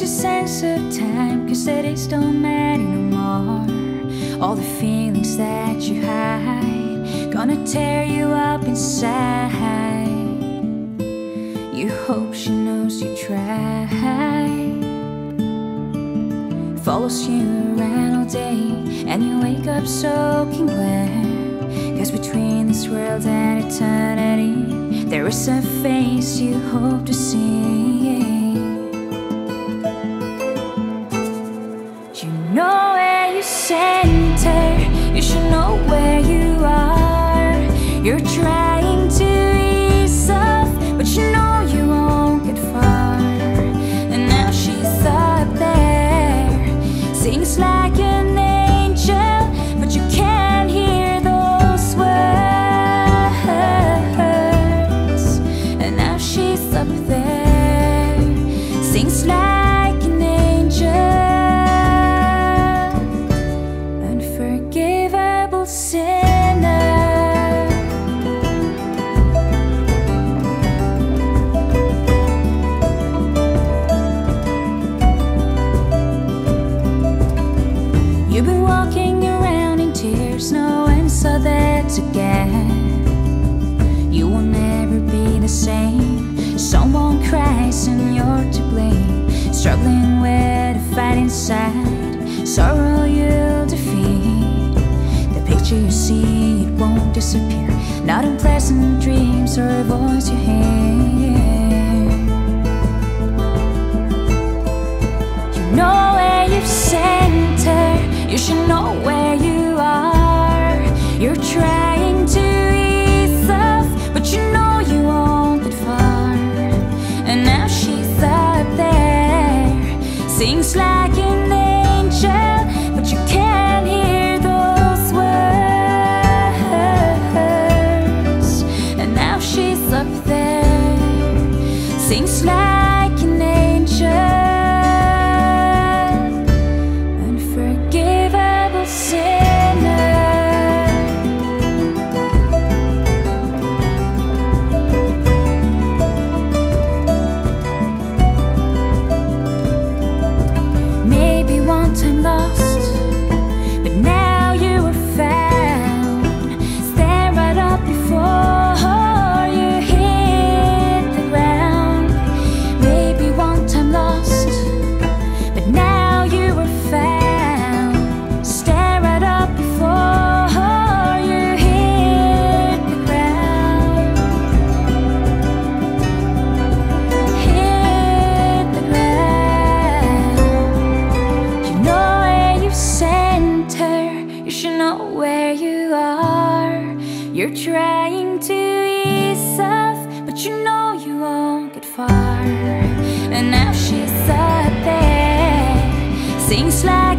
your sense of time, cause the days don't matter no more. All the feelings that you hide, gonna tear you up inside. You hope she knows you tried. Follows you around all day, and you wake up soaking wet. Cause between this world and eternity, there is a face you hope to see. You know where you center, you should know where you are. You're trying to ease up, but you know you won't get far. And now she's up there, sings like an angel, but you can't hear those words. And now she's up there, sings like an angel. Unforgivable sin. You've been walking around in tears, no answer there to get. You will never be the same. Someone cries and you're to blame. Struggling with a fight inside, sorrow you'll defeat. The picture you see, it won't disappear. Not unpleasant dreams or a voice you hear. You know where you've centered. You should know where you are. You're trying to ease up, but you know you won't get far. And now she's up there, sings like an angel, but you can't hear those words. And now she's up there, sings like an angel. Time lost, but now you are found. Stand right up before you hit the ground. Maybe one time lost, but now you are found. Stand right up before you hit the ground. You should know where you are. You're trying to ease up, but you know you won't get far. And now she's up there, sings like